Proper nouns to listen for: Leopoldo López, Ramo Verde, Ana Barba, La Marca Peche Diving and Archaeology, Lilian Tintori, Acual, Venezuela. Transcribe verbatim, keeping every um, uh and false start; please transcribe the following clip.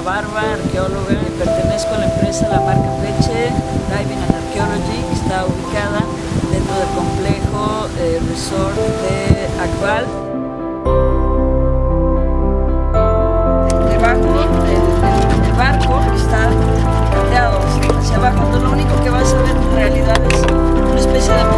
Ana Barba, arqueóloga, y pertenezco a la empresa La Marca Peche Diving and Archaeology, que está ubicada dentro del complejo eh, resort de Acual. El debajo del, del barco está plateado hacia abajo, entonces lo único que vas a ver en realidad es una especie de